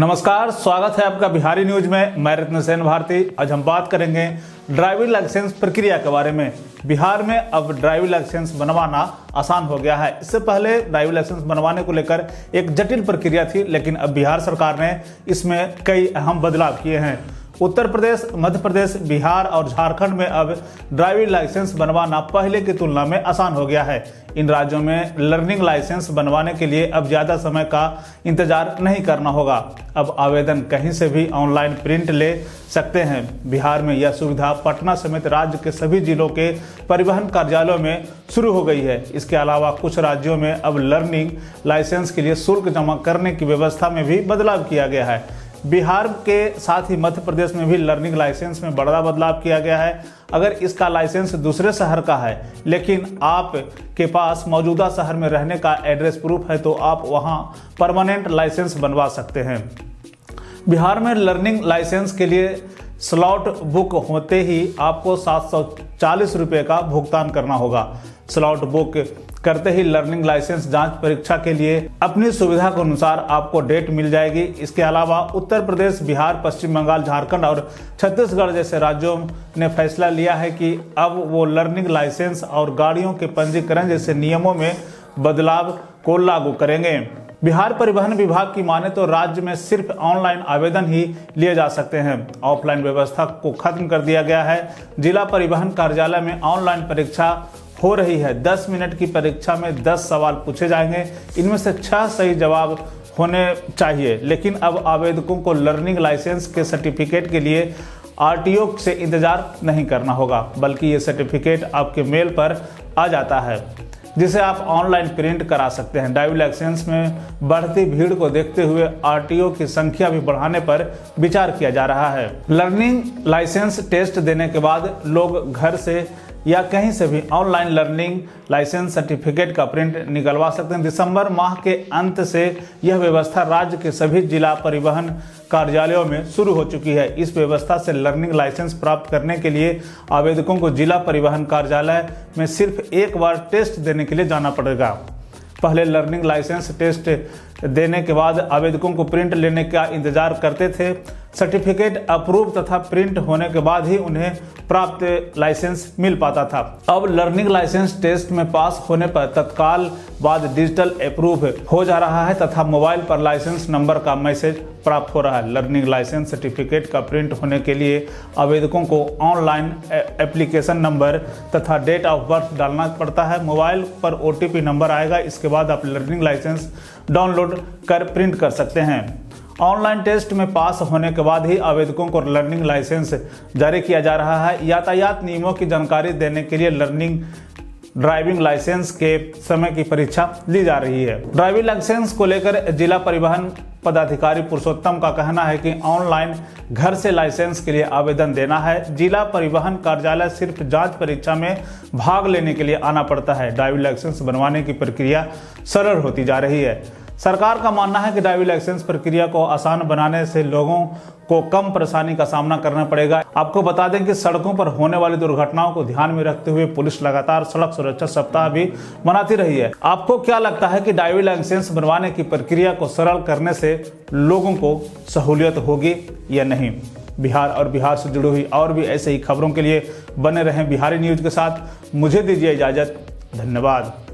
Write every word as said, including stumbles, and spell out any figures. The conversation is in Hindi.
नमस्कार, स्वागत है आपका बिहारी न्यूज में। मैं रत्नसेन भारती। आज हम बात करेंगे ड्राइविंग लाइसेंस प्रक्रिया के बारे में। बिहार में अब ड्राइविंग लाइसेंस बनवाना आसान हो गया है। इससे पहले ड्राइविंग लाइसेंस बनवाने को लेकर एक जटिल प्रक्रिया थी, लेकिन अब बिहार सरकार ने इसमें कई अहम बदलाव किए हैं। उत्तर प्रदेश, मध्य प्रदेश, बिहार और झारखंड में अब ड्राइविंग लाइसेंस बनवाना पहले की तुलना में आसान हो गया है। इन राज्यों में लर्निंग लाइसेंस बनवाने के लिए अब ज़्यादा समय का इंतजार नहीं करना होगा। अब आवेदन कहीं से भी ऑनलाइन प्रिंट ले सकते हैं। बिहार में यह सुविधा पटना समेत राज्य के सभी जिलों के परिवहन कार्यालयों में शुरू हो गई है। इसके अलावा कुछ राज्यों में अब लर्निंग लाइसेंस के लिए शुल्क जमा करने की व्यवस्था में भी बदलाव किया गया है। बिहार के साथ ही मध्य प्रदेश में भी लर्निंग लाइसेंस में बड़ा बदलाव किया गया है। अगर इसका लाइसेंस दूसरे शहर का है लेकिन आप के पास मौजूदा शहर में रहने का एड्रेस प्रूफ है, तो आप वहां परमानेंट लाइसेंस बनवा सकते हैं। बिहार में लर्निंग लाइसेंस के लिए स्लॉट बुक होते ही आपको सात सौ चालीस रुपये का भुगतान करना होगा। स्लॉट बुक करते ही लर्निंग लाइसेंस जांच परीक्षा के लिए अपनी सुविधा के अनुसार आपको डेट मिल जाएगी। इसके अलावा उत्तर प्रदेश, बिहार, पश्चिम बंगाल, झारखंड और छत्तीसगढ़ जैसे राज्यों ने फैसला लिया है कि अब वो लर्निंग लाइसेंस और गाड़ियों के पंजीकरण जैसे नियमों में बदलाव को लागू करेंगे। बिहार परिवहन विभाग की माने तो राज्य में सिर्फ ऑनलाइन आवेदन ही लिए जा सकते हैं। ऑफलाइन व्यवस्था को खत्म कर दिया गया है। जिला परिवहन कार्यालय में ऑनलाइन परीक्षा हो रही है। दस मिनट की परीक्षा में दस सवाल पूछे जाएंगे, इनमें से छह सही जवाब होने चाहिए। लेकिन अब आवेदकों को लर्निंग लाइसेंस के सर्टिफिकेट के लिए आरटीओ से इंतज़ार नहीं करना होगा, बल्कि ये सर्टिफिकेट आपके मेल पर आ जाता है, जिसे आप ऑनलाइन प्रिंट करा सकते हैं। ड्राइविंग लाइसेंस में बढ़ती भीड़ को देखते हुए आरटीओ की संख्या भी बढ़ाने पर विचार किया जा रहा है। लर्निंग लाइसेंस टेस्ट देने के बाद लोग घर से या कहीं से भी ऑनलाइन लर्निंग लाइसेंस सर्टिफिकेट का प्रिंट निकलवा सकते हैं। दिसंबर माह के अंत से यह व्यवस्था राज्य के सभी जिला परिवहन कार्यालयों में शुरू हो चुकी है। इस व्यवस्था से लर्निंग लाइसेंस प्राप्त करने के लिए आवेदकों को जिला परिवहन कार्यालय में सिर्फ एक बार टेस्ट देने के लिए जाना पड़ेगा। पहले लर्निंग लाइसेंस टेस्ट देने के बाद आवेदकों को प्रिंट लेने का इंतजार करते थे। सर्टिफिकेट अप्रूव तथा प्रिंट होने के बाद ही उन्हें प्राप्त लाइसेंस मिल पाता था। अब लर्निंग लाइसेंस टेस्ट में पास होने पर तत्काल बाद डिजिटल अप्रूव हो जा रहा है तथा मोबाइल पर लाइसेंस नंबर का मैसेज प्राप्त हो रहा है। लर्निंग लाइसेंस सर्टिफिकेट का प्रिंट होने के लिए आवेदकों को ऑनलाइन एप्लीकेशन नंबर तथा डेट ऑफ बर्थ डालना पड़ता है। मोबाइल पर ओटीपी नंबर आएगा। इसके बाद आप लर्निंग लाइसेंस डाउनलोड कर प्रिंट कर सकते हैं। ऑनलाइन टेस्ट में पास होने के बाद ही आवेदकों को लर्निंग लाइसेंस जारी किया जा रहा है। यातायात नियमों की जानकारी देने के लिए लर्निंग ड्राइविंग लाइसेंस के समय की परीक्षा ली जा रही है। ड्राइविंग लाइसेंस को लेकर जिला परिवहन पदाधिकारी पुरुषोत्तम का कहना है कि ऑनलाइन घर से लाइसेंस के लिए आवेदन देना है। जिला परिवहन कार्यालय सिर्फ जांच परीक्षा में भाग लेने के लिए आना पड़ता है। ड्राइविंग लाइसेंस बनवाने की प्रक्रिया सरल होती जा रही है। सरकार का मानना है कि ड्राइविंग लाइसेंस प्रक्रिया को आसान बनाने से लोगों को कम परेशानी का सामना करना पड़ेगा। आपको बता दें कि सड़कों पर होने वाली दुर्घटनाओं को ध्यान में रखते हुए पुलिस लगातार सड़क सुरक्षा सप्ताह भी मनाती रही है। आपको क्या लगता है कि ड्राइविंग लाइसेंस बनवाने की प्रक्रिया को सरल करने से लोगों को सहूलियत होगी या नहीं? बिहार और बिहार से जुड़ी हुई और भी ऐसे ही खबरों के लिए बने रहें बिहारी न्यूज के साथ। मुझे दीजिए इजाज़त। धन्यवाद।